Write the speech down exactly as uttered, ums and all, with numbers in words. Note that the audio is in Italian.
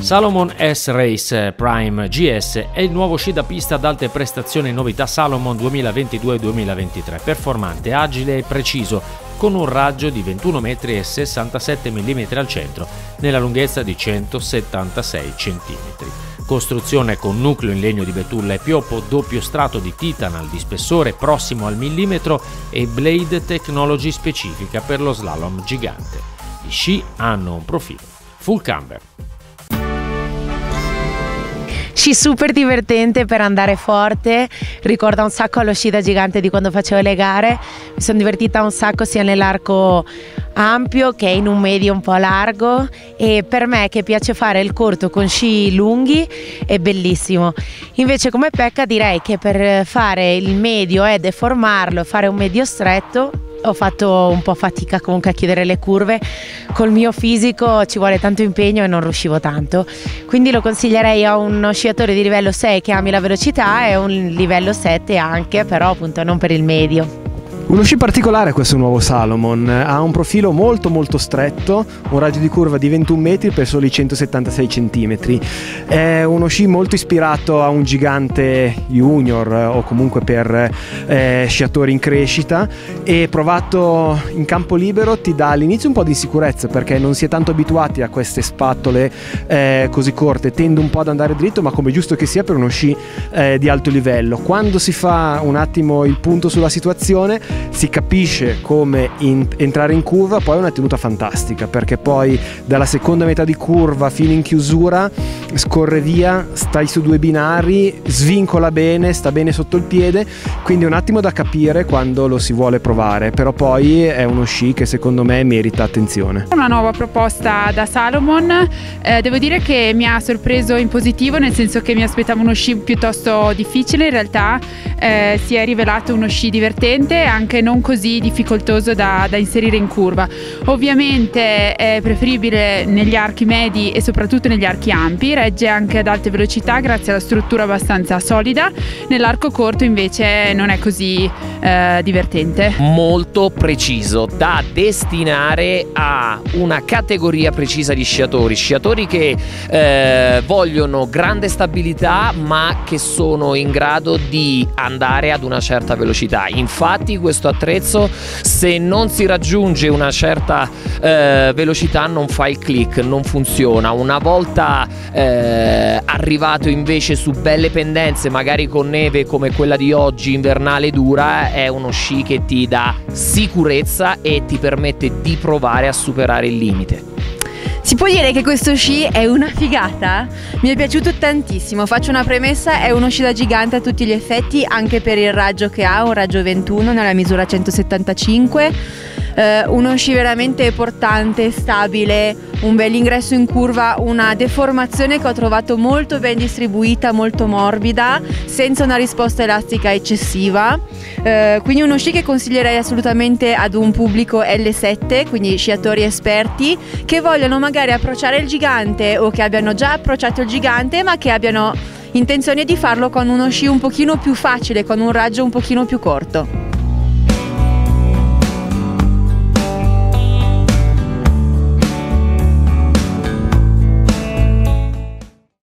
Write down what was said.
Salomon S/Race Prime G S è il nuovo sci da pista ad alte prestazioni novità Salomon duemilaventidue duemilaventitré, performante, agile e preciso, con un raggio di ventuno metri e sessantasette millimetri al centro, nella lunghezza di centosettantasei centimetri. Costruzione con nucleo in legno di betulla e pioppo, doppio strato di titanal di spessore prossimo al millimetro e blade technology specifica per lo slalom gigante. Gli sci hanno un profilo full camber. Sci super divertente per andare forte, ricorda un sacco allo sci da gigante di quando facevo le gare. Mi sono divertita un sacco sia nell'arco ampio che in un medio un po' largo, e per me che piace fare il corto con sci lunghi è bellissimo. Invece come pecca direi che per fare il medio e deformarlo, fare un medio stretto, ho fatto un po' fatica comunque a chiudere le curve. Col mio fisico ci vuole tanto impegno e non riuscivo tanto, quindi lo consiglierei a uno sciatore di livello sei che ami la velocità e un livello sette anche, però appunto non per il medio. Uno sci particolare questo nuovo Salomon, ha un profilo molto molto stretto, un raggio di curva di ventuno metri per soli centosettantasei centimetri, è uno sci molto ispirato a un gigante junior o comunque per eh, sciatori in crescita, e provato in campo libero ti dà all'inizio un po' di insicurezza perché non si è tanto abituati a queste spatole eh, così corte, tende un po' ad andare dritto, ma come giusto che sia per uno sci eh, di alto livello. Quando si fa un attimo il punto sulla situazione si capisce come in, entrare in curva, poi è una tenuta fantastica perché poi dalla seconda metà di curva fino in chiusura scorre via, stai su due binari, svincola bene, sta bene sotto il piede, quindi un attimo da capire quando lo si vuole provare, però poi è uno sci che secondo me merita attenzione. È una nuova proposta da Salomon, eh, devo dire che mi ha sorpreso in positivo, nel senso che mi aspettavo uno sci piuttosto difficile, in realtà eh, si è rivelato uno sci divertente, anche Anche non così difficoltoso da, da inserire in curva. Ovviamente è preferibile negli archi medi e soprattutto negli archi ampi, regge anche ad alte velocità grazie alla struttura abbastanza solida, nell'arco corto invece non è così eh, divertente. Molto preciso, da destinare a una categoria precisa di sciatori, sciatori che eh, vogliono grande stabilità ma che sono in grado di andare ad una certa velocità. Infatti questo attrezzo, se non si raggiunge una certa eh, velocità, non fa il click, non funziona. Una volta eh, arrivato invece su belle pendenze, magari con neve come quella di oggi, invernale dura, è uno sci che ti dà sicurezza e ti permette di provare a superare il limite. Si può dire che questo sci è una figata? Mi è piaciuto tantissimo, faccio una premessa, è uno sci da gigante a tutti gli effetti, anche per il raggio che ha, un raggio ventuno nella misura centosettantacinque, eh, uno sci veramente portante, stabile, un bel ingresso in curva, una deformazione che ho trovato molto ben distribuita, molto morbida, senza una risposta elastica eccessiva, eh, quindi uno sci che consiglierei assolutamente ad un pubblico L sette, quindi sciatori esperti che vogliono magari approcciare il gigante o che abbiano già approcciato il gigante ma che abbiano intenzione di farlo con uno sci un pochino più facile, con un raggio un pochino più corto.